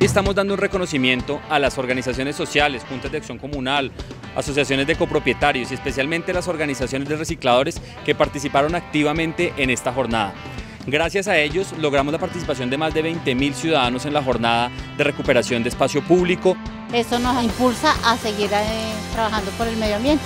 Estamos dando un reconocimiento a las organizaciones sociales, juntas de acción comunal, asociaciones de copropietarios y especialmente las organizaciones de recicladores que participaron activamente en esta jornada. Gracias a ellos logramos la participación de más de 20.000 ciudadanos en la jornada de recuperación de espacio público. Eso nos impulsa a seguir trabajando por el medio ambiente.